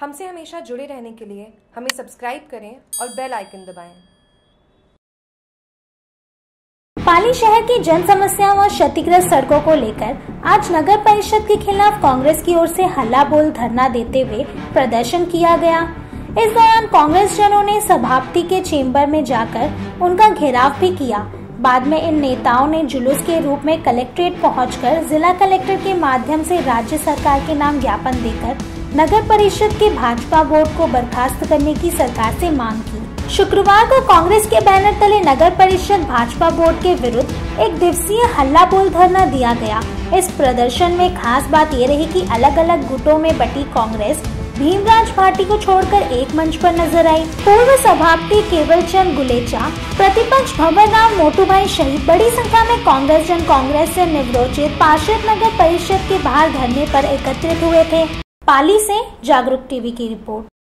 हमसे हमेशा जुड़े रहने के लिए हमें सब्सक्राइब करें और बेल आइकन दबाएं। पाली शहर की जन समस्याओं और क्षतिग्रस्त सड़कों को लेकर आज नगर परिषद के खिलाफ कांग्रेस की ओर से हल्ला बोल धरना देते हुए प्रदर्शन किया गया। इस दौरान कांग्रेस जनों ने सभापति के चेंबर में जाकर उनका घेराव भी किया। बाद में इन नेताओं ने जुलूस के रूप में कलेक्ट्रेट पहुंचकर जिला कलेक्टर के माध्यम से राज्य सरकार के नाम ज्ञापन देकर नगर परिषद के भाजपा बोर्ड को बर्खास्त करने की सरकार से मांग की। शुक्रवार को कांग्रेस के बैनर तले नगर परिषद भाजपा बोर्ड के विरुद्ध एक दिवसीय हल्ला बोल धरना दिया गया। इस प्रदर्शन में खास बात ये रही कि अलग अलग गुटों में बटी कांग्रेस भीमराज भाटी को छोड़कर एक मंच पर नजर आई। पूर्व सभापति केवल चंद गुलेचा, प्रतिपक्ष भंवरराव मोटूभाई सहित बड़ी संख्या में कांग्रेस जन कांग्रेस से निवरोचित पार्षद नगर परिषद के बाहर धरने पर एकत्रित हुए थे। पाली से जागरूक टीवी की रिपोर्ट।